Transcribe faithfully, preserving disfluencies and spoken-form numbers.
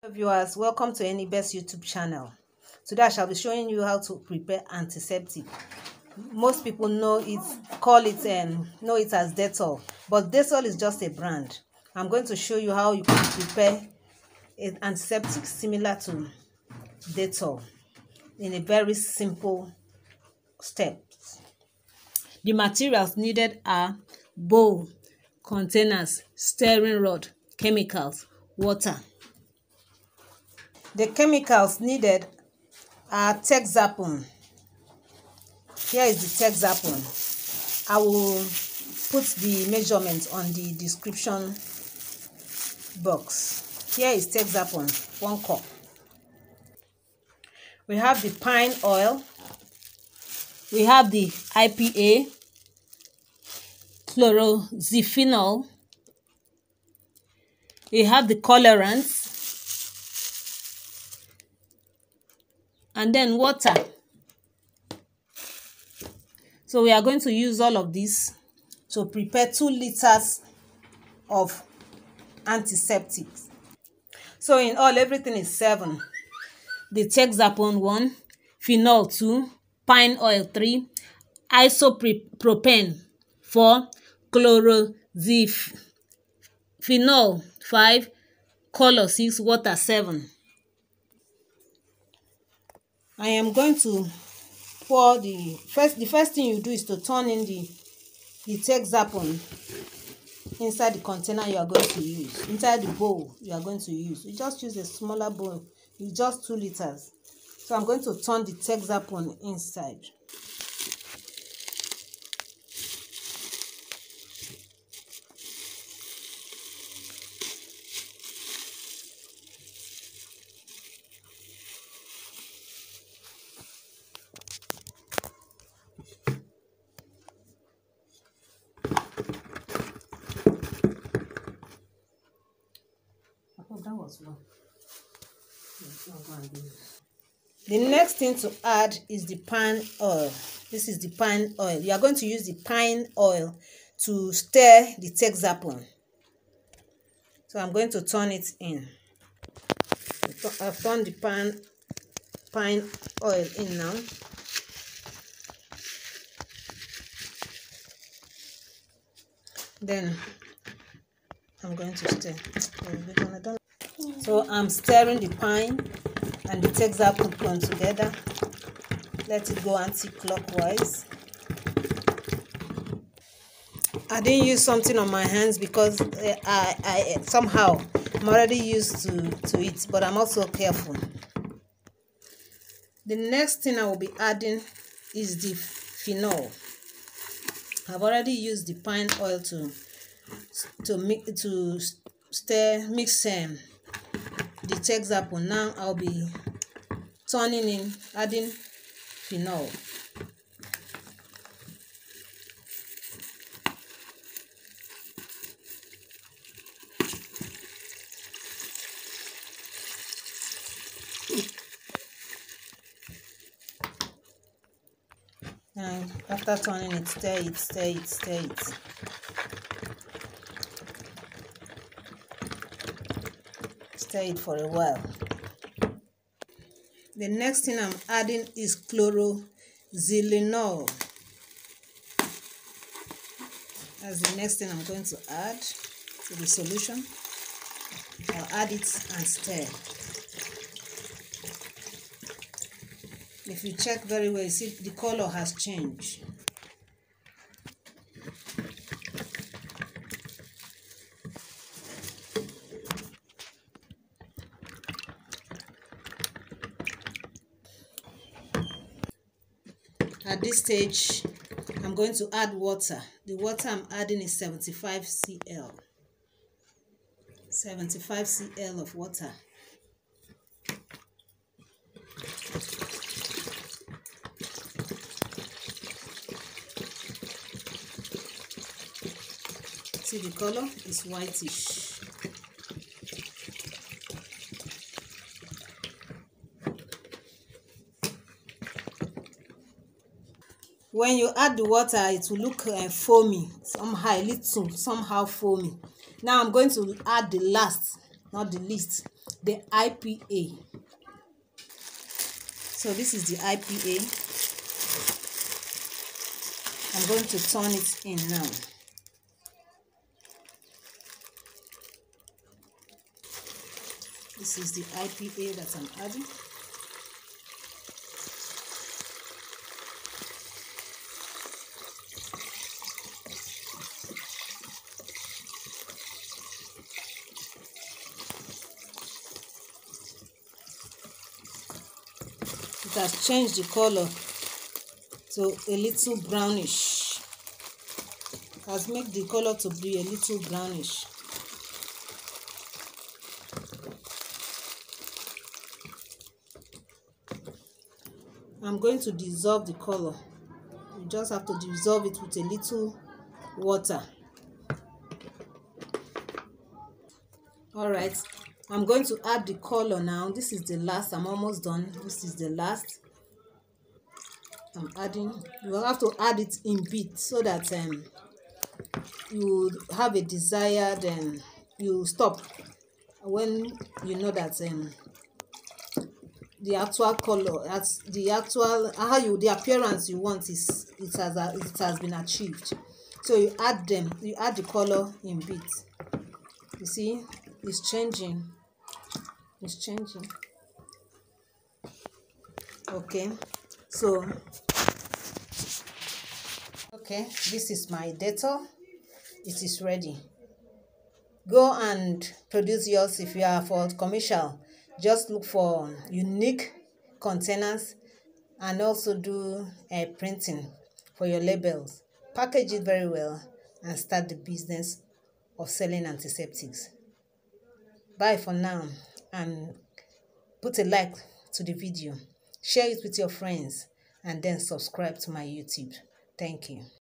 Hello viewers, welcome to Eni Best YouTube channel. Today I shall be showing you how to prepare antiseptic. Most people know it, call it and um, know it as Dettol, but Dettol is just a brand. I'm going to show you how you can prepare an antiseptic similar to Dettol in a very simple step. The materials needed are bowl, containers, stirring rod, chemicals, water. The chemicals needed are Texapon. Here is the Texapon. I will put the measurement on the description box. Here is Texapon, one cup. We have the pine oil. We have the I P A, chloroxylenol. We have the colorants. And then water. So we are going to use all of this to prepare two liters of antiseptics. So in all, everything is seven. The Texapon one, phenol two, pine oil three, isopropane four, chloroxylenol five, color six, water seven. I am going to pour the first. The first thing you do is to turn in the the Texapon inside the container you are going to use, inside the bowl you are going to use. You just use a smaller bowl. It's just two liters. So I'm going to turn the Texapon inside. That was one. The next thing to add is the pine oil. This is the pine oil. You are going to use the pine oil to stir the Texapon. So I'm going to turn it in. I've turned the pine, pine oil in now. Then I'm going to stir. So I'm stirring the pine and the Texapon together. Let it go anti-clockwise. I didn't use something on my hands because I, I, I somehow I'm already used to, to it, but I'm also careful. The next thing I will be adding is the phenol. I've already used the pine oil to to mix to stir mix um, the Texapon. Now I'll be turning in, adding phenol. And after turning it, stir it, stir it, stir it. Stir it for a while. The next thing I'm adding is chloroxylenol. That's the next thing I'm going to add to the solution. I'll add it and stir. If you check very well, you see the color has changed. At this stage, I'm going to add water. The water I'm adding is seventy-five C L. seventy-five C L of water. See the color? It's whitish. When you add the water, it will look uh, foamy, somehow, little, somehow foamy. Now I'm going to add the last, not the least, the I P A. So this is the I P A. I'm going to turn it in now. This is the I P A that I'm adding. It has changed the color to a little brownish. It has made the color to be a little brownish. I'm going to dissolve the color. You just have to dissolve it with a little water. Alright, I'm going to add the color now. This is the last. I'm almost done. This is the last. I'm adding. You will have to add it in bits so that um, you have a desired, and um, you stop when you know that um, the actual color, that's the actual how you the appearance you want is it has it has been achieved. So you add them. You add the color in bits. You see, it's changing. It's changing. Okay, so okay, this is my Dettol. It is ready. Go and produce yours if you are for commercial. Just look for unique containers and also do a printing for your labels. Package it very well and start the business of selling antiseptics. Bye for now, and put a like to the video, share it with your friends, and then subscribe to my YouTube. Thank you.